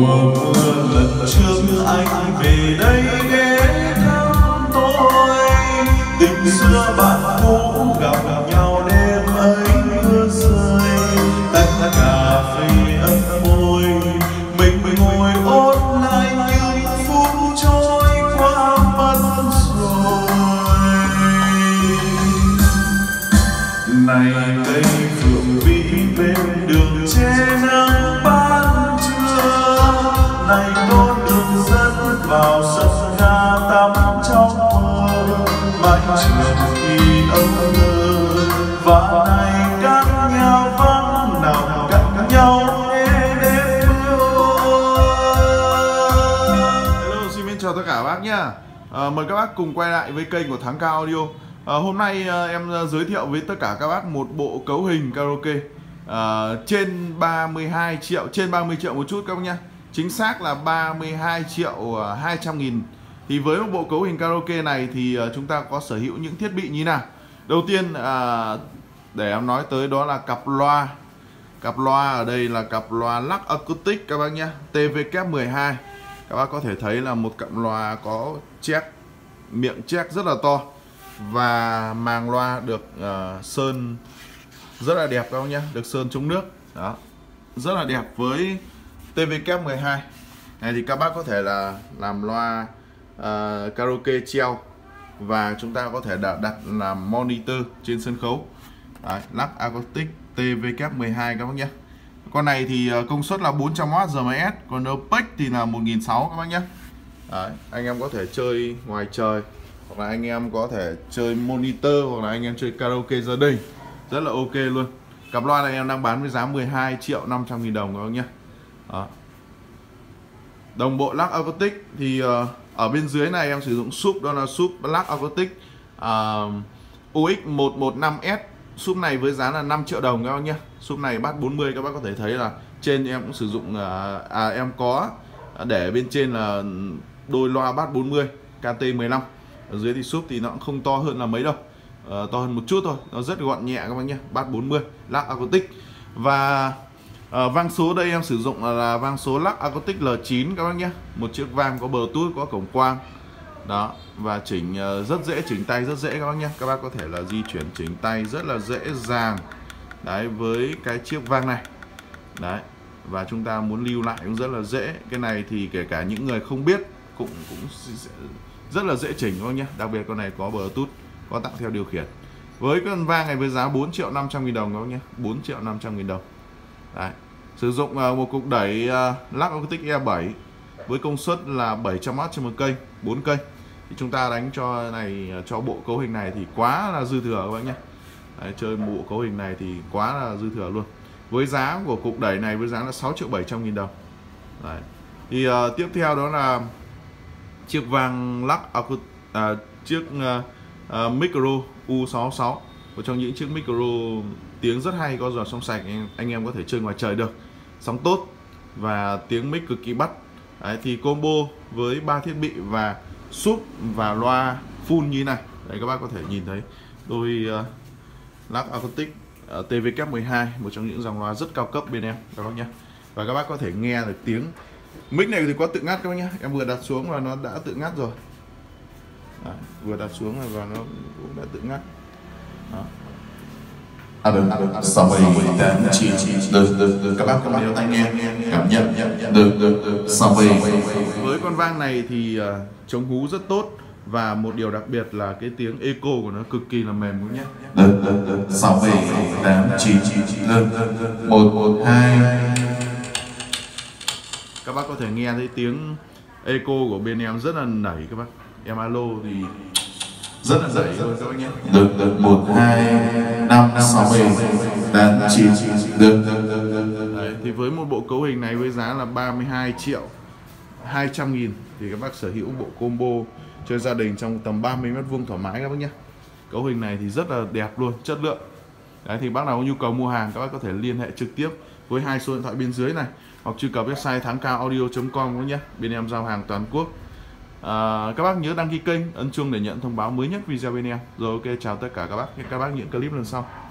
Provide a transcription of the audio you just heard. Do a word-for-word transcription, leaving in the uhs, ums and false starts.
mùa mưa lần trước anh về đây để thăm tôi. Tình xưa bạn cũ gặp nhau đêm ấy mưa rơi, tách cà phê ấm môi mình mình ngồi ôn lại những phút trôi qua mất rồi. Này đây phượng vĩ bên đường che nắng ban trưa, này đón đường dẫn vào sân ga tắm trong mơ mãi trường khi âu thơ. Và này cắt nhau vắng nào cắt nhau nghe đêm mưa. Hello, xin chào tất cả các bác nhá. À, mời các bác cùng quay lại với kênh của Thắng Cao Audio. À, hôm nay à, em giới thiệu với tất cả các bác một bộ cấu hình karaoke à, trên ba mươi hai triệu, trên ba mươi triệu một chút các bác nhá. Chính xác là ba mươi hai triệu hai trăm nghìn. Thì với một bộ cấu hình karaoke này thì à, chúng ta có sở hữu những thiết bị như nào? Đầu tiên à, để em nói tới đó là cặp loa. Cặp loa ở đây là cặp loa Lux Acoustic các bác nhá, T V K mười hai. Các bác có thể thấy là một cặp loa có check, miệng check rất là to, và màng loa được uh, sơn rất là đẹp các bác nhé, được sơn chống nước đó, rất là đẹp. Với T V K mười hai này thì các bác có thể là làm loa uh, karaoke treo, và chúng ta có thể đặt, đặt làm monitor trên sân khấu. Đấy, Lux Acoustic T V K mười hai các bác nhé. Con này thì công suất là bốn trăm oát giờ M S, còn opec thì là một nghìn sáu trăm các bác nhé. Đấy, anh em có thể chơi ngoài trời, hoặc là anh em có thể chơi monitor, hoặc là anh em chơi karaoke gia đình, rất là ok luôn. Cặp loa này em đang bán với giá mười hai triệu năm trăm nghìn đồng các bác nhé. Đó. Đồng bộ Lux Acoustic thì uh, ở bên dưới này em sử dụng sub, đó là sub Lux Acoustic uh, U X một một năm S. Sub này với giá là năm triệu đồng các bác nhé. Sub này bát bốn mươi, các bác có thể thấy là trên em cũng sử dụng uh, à, em có để bên trên là đôi loa bát bốn mươi K T mười lăm. Ở dưới thì sub thì nó cũng không to hơn là mấy đâu, à, to hơn một chút thôi, nó rất gọn nhẹ các bác nhé. Bass bốn mươi Lux Acoustic. Và à, vang số đây em sử dụng là, là vang số Lux Acoustic L chín các bác nhé. Một chiếc vang có Bluetooth, có cổng quang đó, và chỉnh rất dễ, chỉnh tay rất dễ các bác nhé. Các bác có thể là di chuyển chỉnh tay rất là dễ dàng đấy với cái chiếc vang này đấy, và chúng ta muốn lưu lại cũng rất là dễ. Cái này thì kể cả những người không biết cũng cũng rất là dễ chỉnh các bác nhé. Đặc biệt con này có Bluetooth, có tặng theo điều khiển. Với con vang này với giá bốn triệu năm trăm nghìn đồng các bác nhé, bốn triệu năm trăm nghìn đồng. Đấy. Sử dụng một cục đẩy Lux Acoustic e bảy với công suất là bảy trăm oát trên một cây, bốn cây. Thì chúng ta đánh cho này cho bộ cấu hình này thì quá là dư thừa các bác nhé. Đấy, chơi bộ cấu hình này thì quá là dư thừa luôn. Với giá của cục đẩy này với giá là sáu triệu bảy trăm nghìn đồng. Đấy. Thì uh, tiếp theo đó là chiếc vang Lux Acoustic, à, chiếc uh, uh, micro U sáu sáu, một trong những chiếc micro tiếng rất hay, có giòn sóng sạch, anh, anh em có thể chơi ngoài trời được, sóng tốt và tiếng mic cực kỳ bắt. Đấy, thì combo với ba thiết bị và sub và loa full như này. Đấy, các bác có thể nhìn thấy đôi uh, Lux Acoustic uh, T V K mười hai, một trong những dòng loa rất cao cấp bên em các bác nhé. Và các bác có thể nghe được tiếng mic này thì có tự ngắt các bác nhé. Em vừa đặt xuống và nó đã tự ngắt rồi. Đấy, vừa đặt xuống và nó cũng đã tự ngắt. Các bác có đeo tai nghe cảm nhận được. Với con vang này thì chống hú rất tốt, và một điều đặc biệt là cái tiếng echo của nó cực kỳ là mềm luôn nhé. sáu bảy tám chín một một hai. Các bác có thể nghe thấy tiếng echo của bên em rất là nảy các bác. Em alo thì rất là nảy rồi các bác nhé. Được được một hai năm sáu bảy tám chín. Được đấy, thì với một bộ cấu hình này với giá là ba mươi hai triệu hai trăm nghìn thì các bác sở hữu bộ combo chơi gia đình trong tầm ba mươi mét vuông thoải mái các bác nhé. Cấu hình này thì rất là đẹp luôn, chất lượng. Đấy, thì bác nào có nhu cầu mua hàng các bác có thể liên hệ trực tiếp với hai số điện thoại bên dưới này, hoặc truy cập website thangcaoaudio chấm com các nhé. Bên em giao hàng toàn quốc. À, các bác nhớ đăng ký kênh, ấn chuông để nhận thông báo mới nhất video bên em. Rồi ok, chào tất cả các bác, hẹn các bác những clip lần sau.